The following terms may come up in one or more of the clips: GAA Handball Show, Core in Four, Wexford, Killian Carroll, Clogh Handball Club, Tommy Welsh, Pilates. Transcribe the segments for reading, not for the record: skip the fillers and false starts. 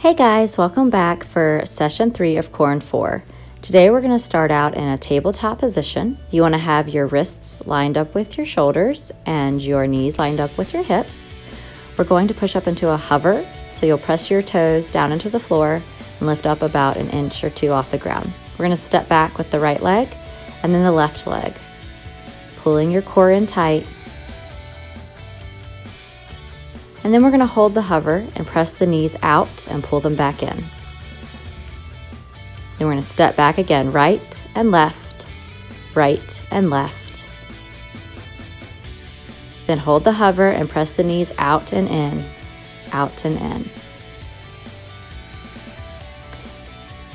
Hey guys, welcome back for session 3 of Core in Four. Today we're going to start out in a tabletop position. You want to have your wrists lined up with your shoulders and your knees lined up with your hips. We're going to push up into a hover, so you'll press your toes down into the floor and lift up about an inch or two off the ground. We're going to step back with the right leg and then the left leg, pulling your core in tight. And then we're going to hold the hover and press the knees out and pull them back in. Then we're going to step back again, right and left, right and left. Then hold the hover and press the knees out and in, out and in.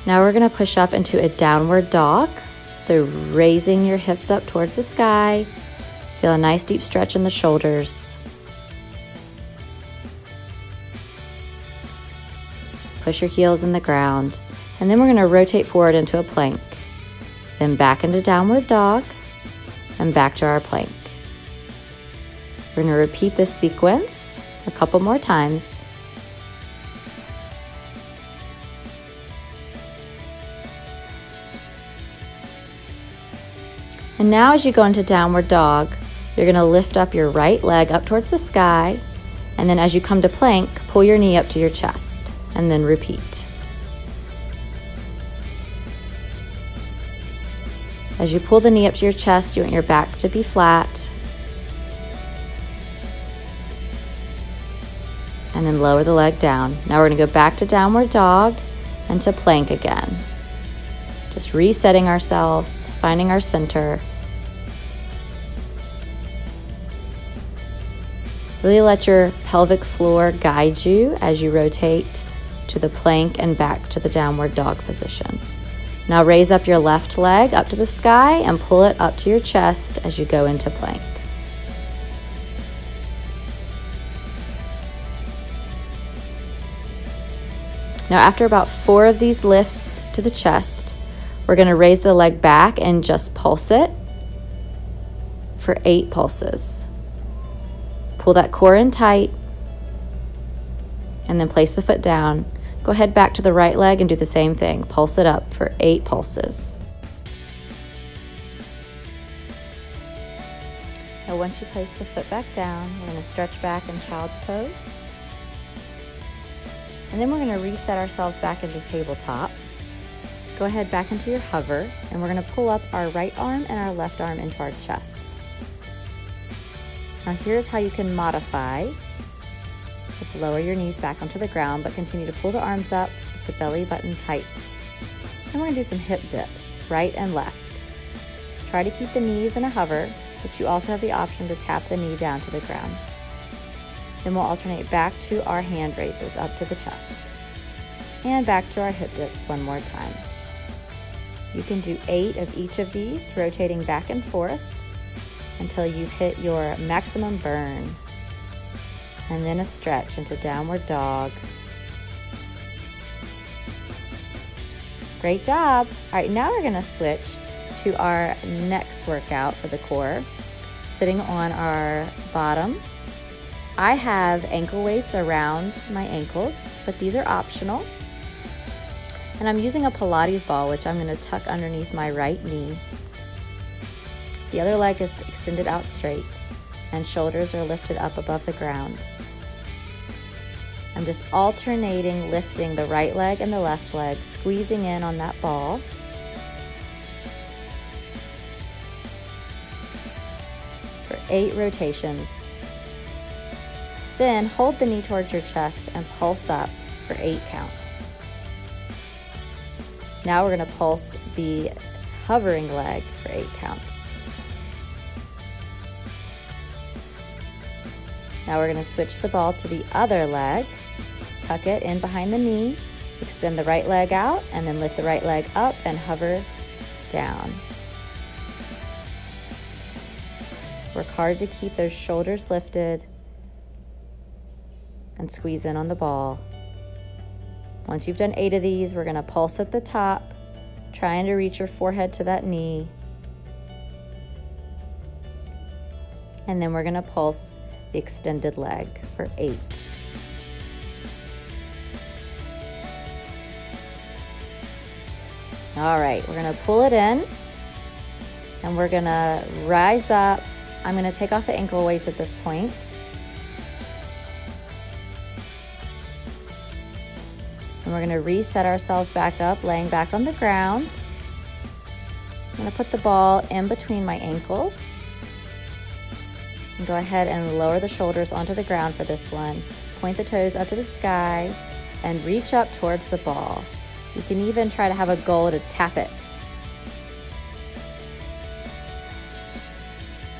Now we're going to push up into a downward dog. So raising your hips up towards the sky. Feel a nice deep stretch in the shoulders. Push your heels in the ground, and then we're going to rotate forward into a plank, then back into downward dog, and back to our plank. We're going to repeat this sequence a couple more times. And now as you go into downward dog, you're going to lift up your right leg up towards the sky, and then as you come to plank, pull your knee up to your chest. And then repeat. As you pull the knee up to your chest, you want your back to be flat. And then lower the leg down. Now we're going to go back to downward dog and to plank again. Just resetting ourselves, finding our center. Really let your pelvic floor guide you as you rotate to the plank and back to the downward dog position. Now raise up your left leg up to the sky and pull it up to your chest as you go into plank. Now after about 4 of these lifts to the chest, we're going to raise the leg back and just pulse it for 8 pulses. Pull that core in tight and then place the foot down. Go ahead back to the right leg and do the same thing. Pulse it up for 8 pulses. Now once you place the foot back down, we're going to stretch back in child's pose. And then we're going to reset ourselves back into tabletop. Go ahead back into your hover and we're going to pull up our right arm and our left arm into our chest. Now here's how you can modify. Just lower your knees back onto the ground, but continue to pull the arms up with the belly button tight. And we're going to do some hip dips, right and left. Try to keep the knees in a hover, but you also have the option to tap the knee down to the ground. Then we'll alternate back to our hand raises up to the chest. And back to our hip dips one more time. You can do 8 of each of these, rotating back and forth until you've hit your maximum burn. And then a stretch into downward dog. Great job. All right, now we're gonna switch to our next workout for the core, sitting on our bottom. I have ankle weights around my ankles, but these are optional. And I'm using a Pilates ball, which I'm gonna tuck underneath my right knee. The other leg is extended out straight and shoulders are lifted up above the ground. I'm just alternating lifting the right leg and the left leg, squeezing in on that ball. For 8 rotations. Then hold the knee towards your chest and pulse up for 8 counts. Now we're going to pulse the hovering leg for 8 counts. Now we're going to switch the ball to the other leg, tuck it in behind the knee, extend the right leg out, and then lift the right leg up and hover down. Work hard to keep those shoulders lifted and squeeze in on the ball. Once you've done 8 of these, we're going to pulse at the top, trying to reach your forehead to that knee. And then we're going to pulse the extended leg for 8. All right, we're gonna pull it in and we're gonna rise up. I'm gonna take off the ankle weights at this point. And we're gonna reset ourselves back up, laying back on the ground. I'm gonna put the ball in between my ankles. And go ahead and lower the shoulders onto the ground for this one. Point the toes up to the sky and reach up towards the ball. You can even try to have a goal to tap it.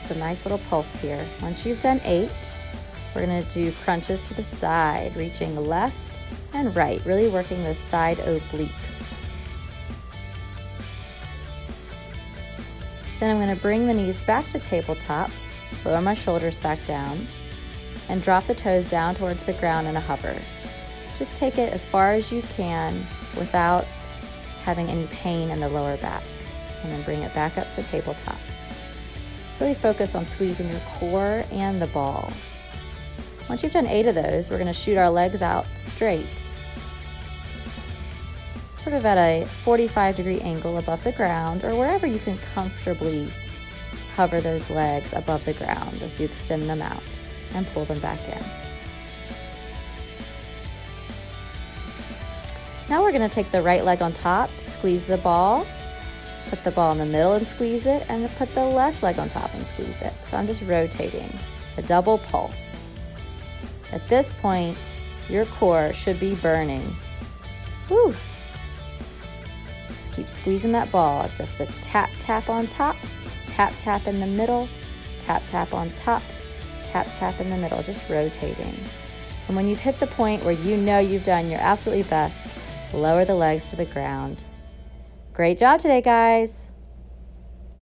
So nice little pulse here. Once you've done 8, we're gonna do crunches to the side, reaching left and right, really working those side obliques. Then I'm gonna bring the knees back to tabletop, lower my shoulders back down, and drop the toes down towards the ground in a hover. Just take it as far as you can without having any pain in the lower back. And then bring it back up to tabletop. Really focus on squeezing your core and the ball. Once you've done 8 of those, we're gonna shoot our legs out straight, sort of at a 45-degree angle above the ground, or wherever you can comfortably hover those legs above the ground as you extend them out and pull them back in. Now we're gonna take the right leg on top, squeeze the ball, put the ball in the middle and squeeze it, and put the left leg on top and squeeze it. So I'm just rotating, a double pulse. At this point, your core should be burning. Woo! Just keep squeezing that ball, just a tap, tap on top, tap, tap in the middle, tap, tap on top, tap, tap in the middle, just rotating. And when you've hit the point where you know you've done your absolutely best, lower the legs to the ground. Great job today, guys.